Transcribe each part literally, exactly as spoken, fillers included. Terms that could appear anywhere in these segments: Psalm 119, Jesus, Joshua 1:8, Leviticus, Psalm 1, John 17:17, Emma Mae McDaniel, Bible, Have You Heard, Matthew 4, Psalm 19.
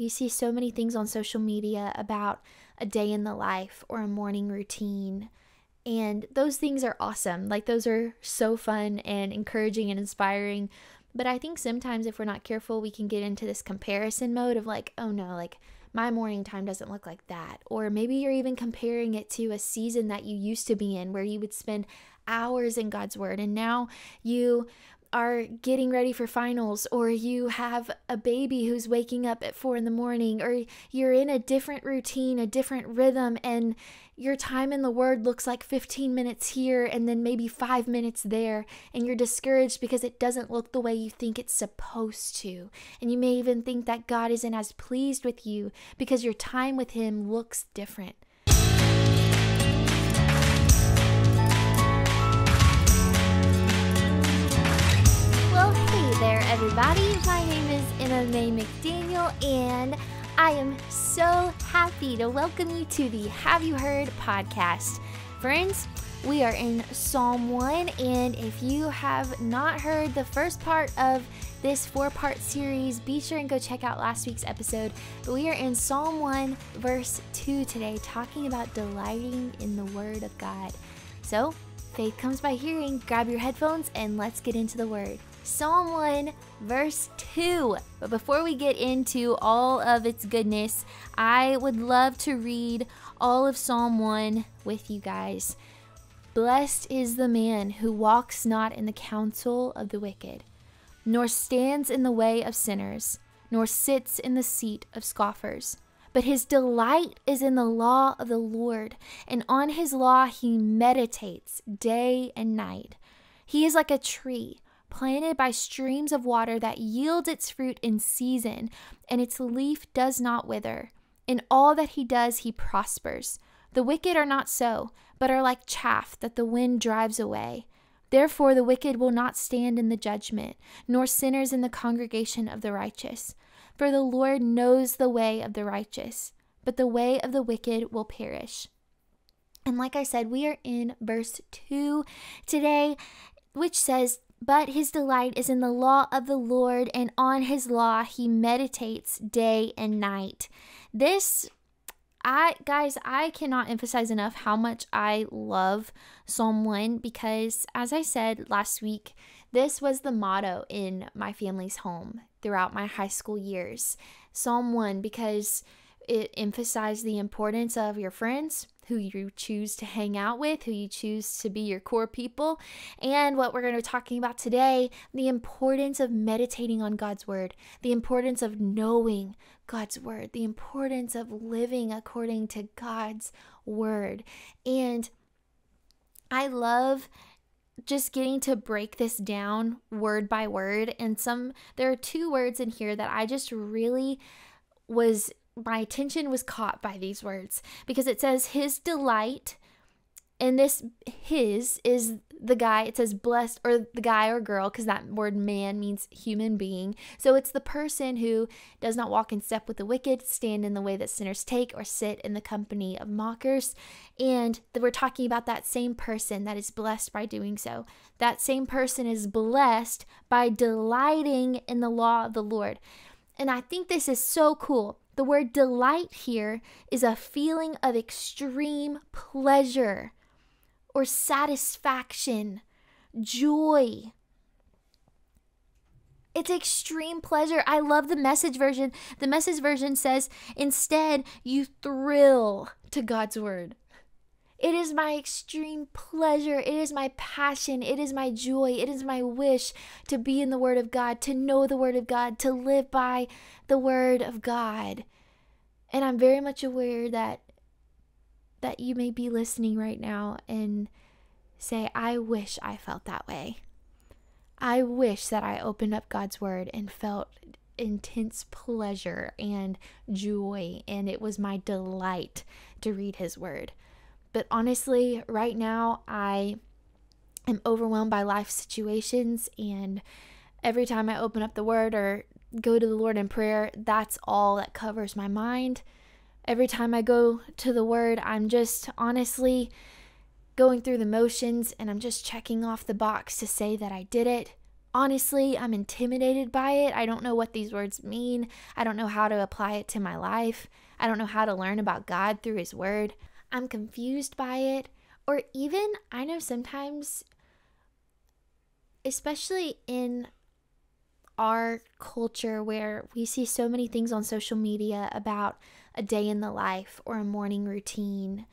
We see so many things on social media about a day in the life or a morning routine, and those things are awesome. Like, those are so fun and encouraging and inspiring. But I think sometimes if we're not careful, we can get into this comparison mode of like, oh no, like my morning time doesn't look like that. Or maybe you're even comparing it to a season that you used to be in where you would spend hours in God's word, and now you are getting ready for finals, or you have a baby who's waking up at four in the morning, or you're in a different routine, a different rhythm, and your time in the word looks like fifteen minutes here and then maybe five minutes there, and you're discouraged because it doesn't look the way you think it's supposed to. And you may even think that God isn't as pleased with you because your time with him looks different. Everybody, my name is Emma Mae McDaniel, and I am so happy to welcome you to the Have You Heard podcast. Friends, we are in Psalm one, and if you have not heard the first part of this four-part series, be sure and go check out last week's episode. But we are in Psalm one, verse two today, talking about delighting in the Word of God. So, faith comes by hearing. Grab your headphones, and let's get into the Word. Psalm one, verse two. But before we get into all of its goodness, I would love to read all of Psalm one with you guys. Blessed is the man who walks not in the counsel of the wicked, nor stands in the way of sinners, nor sits in the seat of scoffers. But his delight is in the law of the Lord, and on his law he meditates day and night. He is like a tree planted by streams of water that yields its fruit in season, and its leaf does not wither. In all that he does, he prospers. The wicked are not so, but are like chaff that the wind drives away. Therefore, the wicked will not stand in the judgment, nor sinners in the congregation of the righteous. For the Lord knows the way of the righteous, but the way of the wicked will perish. And like I said, we are in verse two today, which says, but his delight is in the law of the Lord, and on his law he meditates day and night. This, I guys, I cannot emphasize enough how much I love Psalm one, because as I said last week, this was the motto in my family's home throughout my high school years. Psalm one, because it emphasized the importance of your friends, who you choose to hang out with, who you choose to be your core people, and what we're going to be talking about today, the importance of meditating on God's word, the importance of knowing God's word, the importance of living according to God's word. And I love just getting to break this down word by word. And some, there are two words in here that I just really was my attention was caught by these words, because it says his delight, and this his is the guy, it says blessed, or the guy or girl, because that word man means human being. So it's the person who does not walk in step with the wicked, stand in the way that sinners take, or sit in the company of mockers. And we're talking about that same person that is blessed by doing so. That same person is blessed by delighting in the law of the Lord. And I think this is so cool. The word delight here is a feeling of extreme pleasure or satisfaction, joy. It's extreme pleasure. I love the Message version. The Message version says, instead, you thrill to God's word. It is my extreme pleasure. It is my passion. It is my joy. It is my wish to be in the Word of God, to know the Word of God, to live by the Word of God. And I'm very much aware that that you may be listening right now and say, I wish I felt that way. I wish that I opened up God's Word and felt intense pleasure and joy, and it was my delight to read His Word. But honestly, right now, I am overwhelmed by life situations, and every time I open up the Word or go to the Lord in prayer, that's all that covers my mind. Every time I go to the Word, I'm just honestly going through the motions, and I'm just checking off the box to say that I did it, Honestly, I'm intimidated by it. I don't know what these words mean. I don't know how to apply it to my life. I don't know how to learn about God through His Word. I'm confused by it. Or even, I know sometimes, especially in our culture where we see so many things on social media about a day in the life or a morning routine,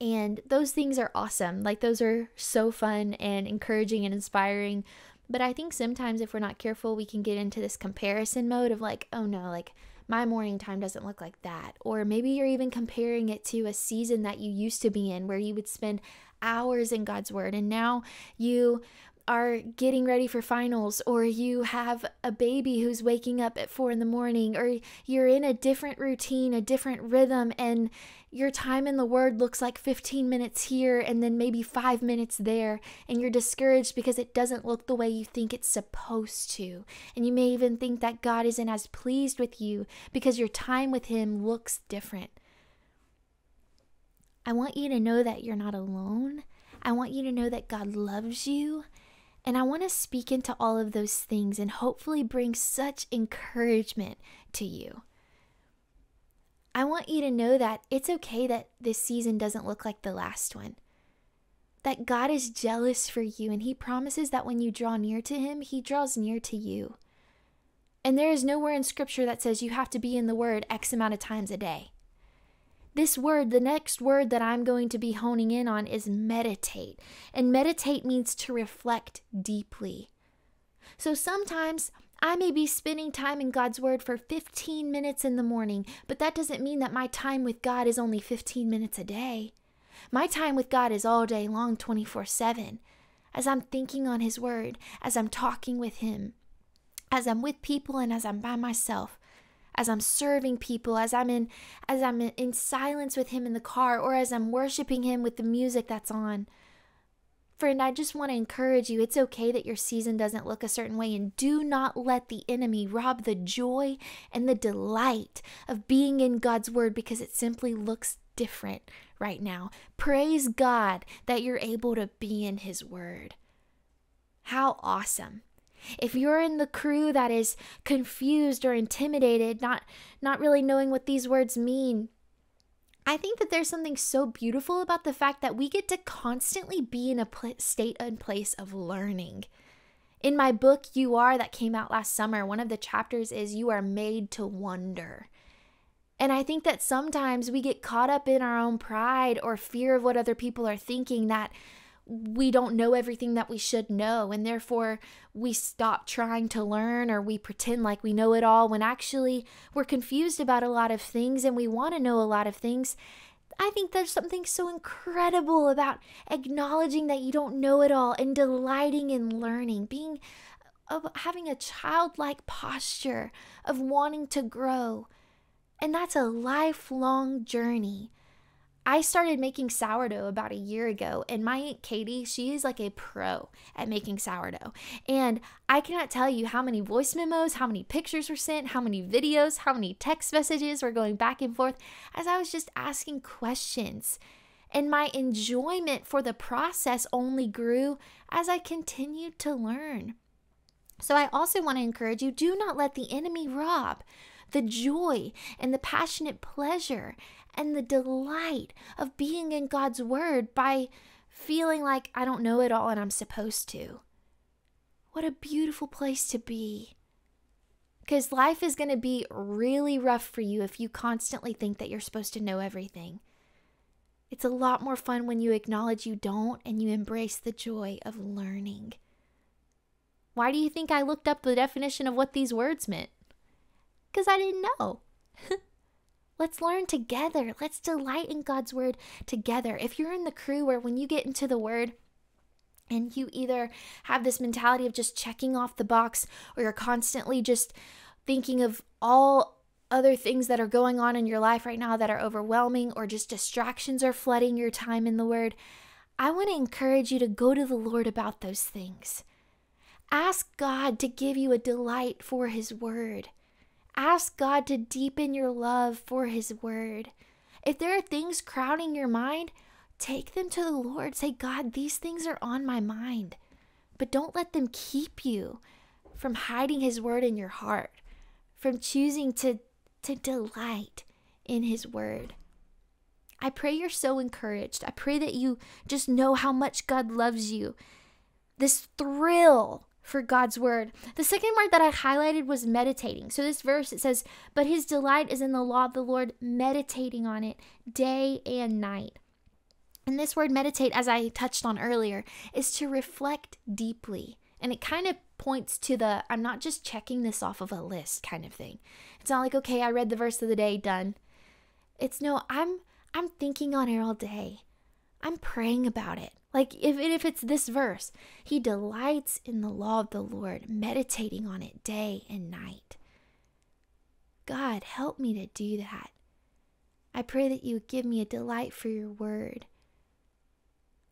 and those things are awesome. Like, those are so fun and encouraging and inspiring. But I think sometimes if we're not careful, we can get into this comparison mode of like, oh no, like my morning time doesn't look like that. Or maybe you're even comparing it to a season that you used to be in where you would spend hours in God's Word, and now you are getting ready for finals, or you have a baby who's waking up at four in the morning, or you're in a different routine, a different rhythm, and your time in the Word looks like fifteen minutes here and then maybe five minutes there, and you're discouraged because it doesn't look the way you think it's supposed to. And you may even think that God isn't as pleased with you because your time with Him looks different. I want you to know that you're not alone. I want you to know that God loves you. And I want to speak into all of those things and hopefully bring such encouragement to you. I want you to know that it's okay that this season doesn't look like the last one. That God is jealous for you, and He promises that when you draw near to Him, He draws near to you. And there is nowhere in Scripture that says you have to be in the Word X amount of times a day. This word, the next word that I'm going to be honing in on, is meditate. And meditate means to reflect deeply. So sometimes I may be spending time in God's Word for fifteen minutes in the morning, but that doesn't mean that my time with God is only fifteen minutes a day. My time with God is all day long, twenty-four seven. As I'm thinking on His Word, as I'm talking with Him, as I'm with people, and as I'm by myself. As I'm serving people, as I'm in as I'm in silence with Him in the car, or as I'm worshiping Him with the music that's on. Friend, I just want to encourage you. It's okay that your season doesn't look a certain way, and do not let the enemy rob the joy and the delight of being in God's Word because it simply looks different right now. Praise God that you're able to be in His Word. How awesome. If you're in the crew that is confused or intimidated, not, not really knowing what these words mean, I think that there's something so beautiful about the fact that we get to constantly be in a state and place of learning. In my book, You Are, that came out last summer, one of the chapters is You Are Made to Wonder. And I think that sometimes we get caught up in our own pride or fear of what other people are thinking, that we don't know everything that we should know, and therefore we stop trying to learn, or we pretend like we know it all when actually we're confused about a lot of things and we want to know a lot of things. I think there's something so incredible about acknowledging that you don't know it all and delighting in learning, being, of having a childlike posture of wanting to grow. And that's a lifelong journey. I started making sourdough about a year ago, and my Aunt Katie, she is like a pro at making sourdough. And I cannot tell you how many voice memos, how many pictures were sent, how many videos, how many text messages were going back and forth as I was just asking questions. And my enjoyment for the process only grew as I continued to learn. So I also want to encourage you, do not let the enemy rob the joy and the passionate pleasure and the delight of being in God's Word by feeling like I don't know it all and I'm supposed to. What a beautiful place to be. Because life is going to be really rough for you if you constantly think that you're supposed to know everything. It's a lot more fun when you acknowledge you don't and you embrace the joy of learning. Why do you think I looked up the definition of what these words meant? Because I didn't know. Let's learn together. Let's delight in God's Word together. If you're in the crew where when you get into the Word and you either have this mentality of just checking off the box, or you're constantly just thinking of all other things that are going on in your life right now that are overwhelming, or just distractions are flooding your time in the Word, I want to encourage you to go to the Lord about those things. Ask God to give you a delight for His Word. Ask God to deepen your love for His Word. If there are things crowding your mind, take them to the Lord. Say, God, these things are on my mind. But don't let them keep you from hiding his word in your heart, from choosing to, to delight in his word. I pray you're so encouraged. I pray that you just know how much God loves you. This thrill for God's word. The second word that I highlighted was meditating. So this verse, it says, but his delight is in the law of the Lord, meditating on it day and night. And this word meditate, as I touched on earlier, is to reflect deeply. And it kind of points to the, I'm not just checking this off of a list kind of thing. It's not like, okay, I read the verse of the day, done. It's no, I'm I'm thinking on it all day. I'm praying about it. Like if, if it's this verse, he delights in the law of the Lord, meditating on it day and night. God, help me to do that. I pray that you would give me a delight for your word.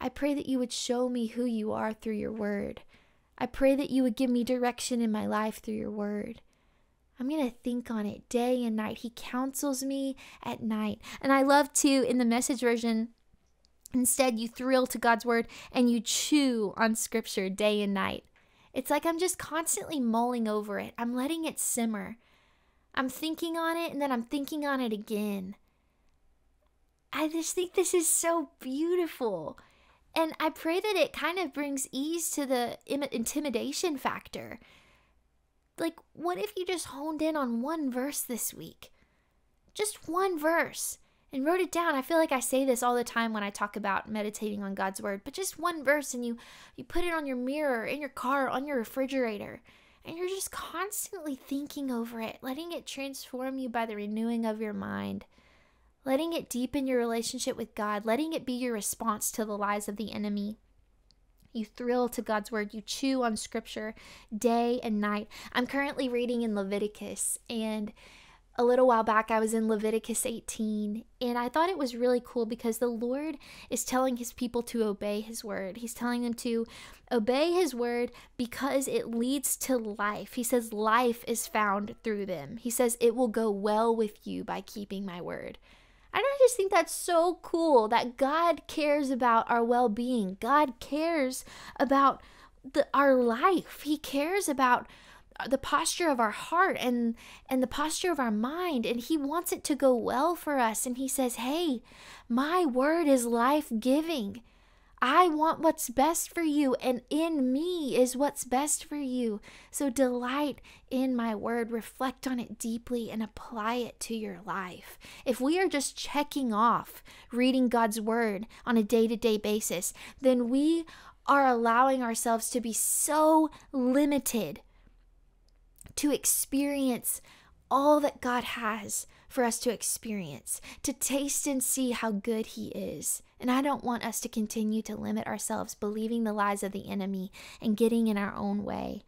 I pray that you would show me who you are through your word. I pray that you would give me direction in my life through your word. I'm going to think on it day and night. He counsels me at night. And I love too, in the Message version, instead you thrill to God's word and you chew on scripture day and night. It's like I'm just constantly mulling over it. I'm letting it simmer. I'm thinking on it and then I'm thinking on it again. I just think this is so beautiful. And I pray that it kind of brings ease to the intimidation factor. Like, what if you just honed in on one verse this week? Just one verse and wrote it down. I feel like I say this all the time when I talk about meditating on God's word, but just one verse and you, you put it on your mirror, in your car, on your refrigerator, and you're just constantly thinking over it, letting it transform you by the renewing of your mind. Letting it deepen your relationship with God, letting it be your response to the lies of the enemy. You thrill to God's word. You chew on scripture day and night. I'm currently reading in Leviticus, and a little while back I was in Leviticus eighteen, and I thought it was really cool because the Lord is telling his people to obey his word. He's telling them to obey his word because it leads to life. He says life is found through them. He says it will go well with you by keeping my word. And I just think that's so cool that God cares about our well-being. God cares about the, our life. He cares about the posture of our heart and, and the posture of our mind. And he wants it to go well for us. And he says, hey, my word is life-giving. I want what's best for you, and in me is what's best for you. So delight in my word, reflect on it deeply, and apply it to your life. If we are just checking off reading God's word on a day-to-day basis, then we are allowing ourselves to be so limited to experience all that God has for us to experience, to taste and see how good he is. And I don't want us to continue to limit ourselves, believing the lies of the enemy and getting in our own way.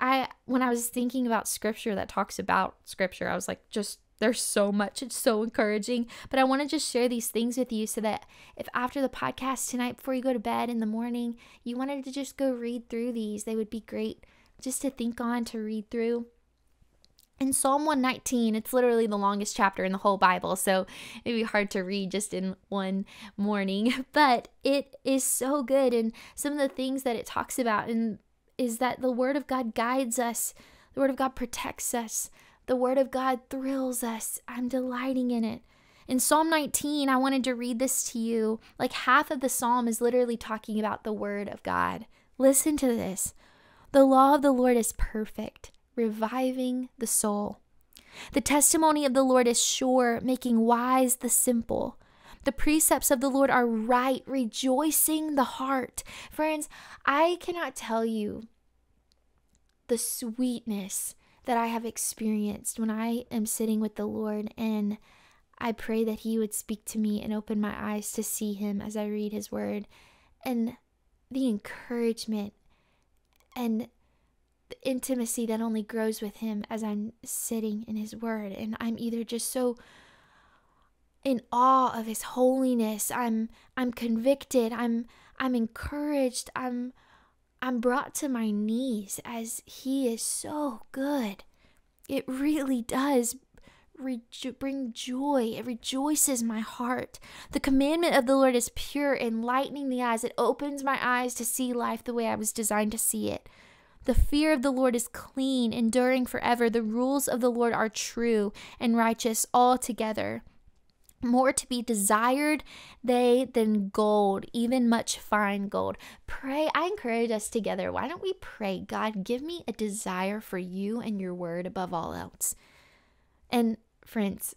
I, when I was thinking about scripture that talks about scripture, I was like, just, there's so much. It's so encouraging. But I want to just share these things with you so that if after the podcast tonight, before you go to bed in the morning, you wanted to just go read through these, they would be great just to think on, to read through. In Psalm one nineteen, it's literally the longest chapter in the whole Bible, so it'd be hard to read just in one morning, but it is so good. And some of the things that it talks about and is that the Word of God guides us, the Word of God protects us, the Word of God thrills us. I'm delighting in it. In Psalm nineteen, I wanted to read this to you. Like half of the Psalm is literally talking about the Word of God. Listen to this. The law of the Lord is perfect, reviving the soul. The testimony of the Lord is sure, making wise the simple. The precepts of the Lord are right, rejoicing the heart. Friends, I cannot tell you the sweetness that I have experienced when I am sitting with the Lord, and I pray that he would speak to me and open my eyes to see him as I read his word, and the encouragement and intimacy that only grows with him as I'm sitting in his word. And I'm either just so in awe of his holiness, I'm I'm convicted, I'm I'm encouraged, I'm I'm brought to my knees as he is so good. It really does rejo- bring joy. It rejoices my heart. The commandment of the Lord is pure, enlightening the eyes. It opens my eyes to see life the way I was designed to see it. The fear of the Lord is clean, enduring forever. The rules of the Lord are true and righteous altogether. More to be desired they than gold, even much fine gold. Pray. I encourage us together. Why don't we pray, God, give me a desire for you and your word above all else. And friends,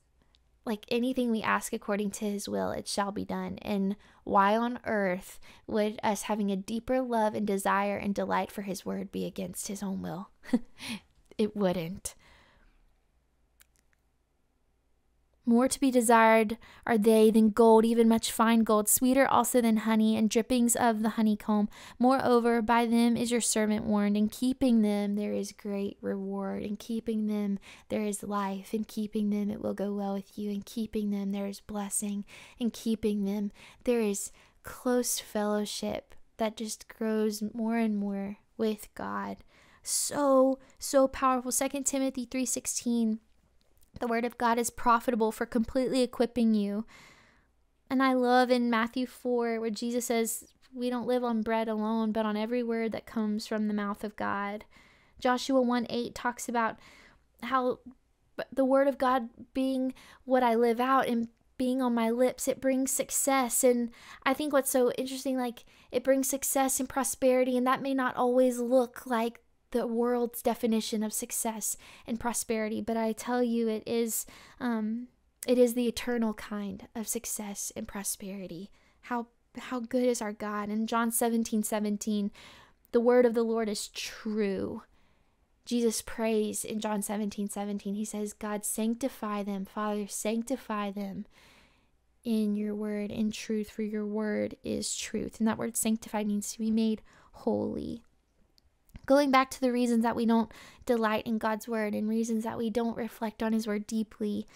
like anything we ask according to his will, it shall be done. And why on earth would us having a deeper love and desire and delight for his word be against his own will? It wouldn't. More to be desired are they than gold, even much fine gold, sweeter also than honey and drippings of the honeycomb. Moreover, by them is your servant warned. In keeping them, there is great reward. In keeping them, there is life. In keeping them, it will go well with you. In keeping them, there is blessing. In keeping them, there is close fellowship that just grows more and more with God. So, so powerful. Second Timothy three sixteen. The word of God is profitable for completely equipping you. And I love in Matthew four where Jesus says, we don't live on bread alone, but on every word that comes from the mouth of God. Joshua one eight talks about how the word of God being what I live out and being on my lips, it brings success. And I think what's so interesting, like it brings success and prosperity, and that may not always look like the world's definition of success and prosperity, but I tell you, it is um it is the eternal kind of success and prosperity. How how good is our God? In John seventeen seventeen, the word of the Lord is true. Jesus prays in John seventeen seventeen, he says, God, sanctify them, Father, sanctify them in your word, in truth, for your word is truth. And that word sanctify means to be made holy. Going back to the reasons that we don't delight in God's word and reasons that we don't reflect on his word deeply.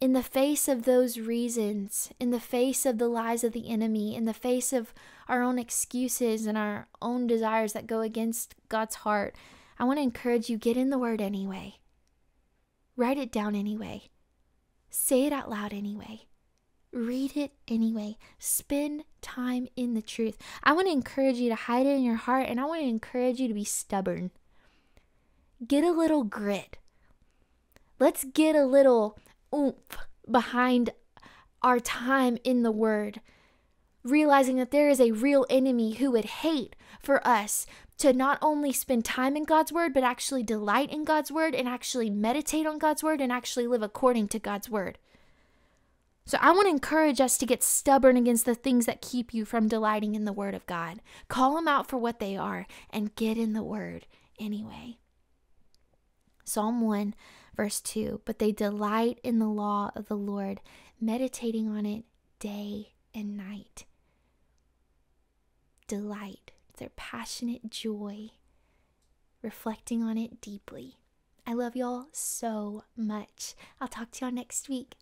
In the face of those reasons, in the face of the lies of the enemy, in the face of our own excuses and our own desires that go against God's heart, I want to encourage you, get in the word anyway. Write it down anyway. Say it out loud anyway. Read it anyway. Spend time in the truth. I want to encourage you to hide it in your heart, and I want to encourage you to be stubborn. Get a little grit. Let's get a little oomph behind our time in the word, realizing that there is a real enemy who would hate for us to not only spend time in God's word, but actually delight in God's word and actually meditate on God's word and actually live according to God's word. So I want to encourage us to get stubborn against the things that keep you from delighting in the word of God. Call them out for what they are and get in the word anyway. Psalm one verse two, but they delight in the law of the Lord, meditating on it day and night. Delight, their passionate joy, reflecting on it deeply. I love y'all so much. I'll talk to y'all next week.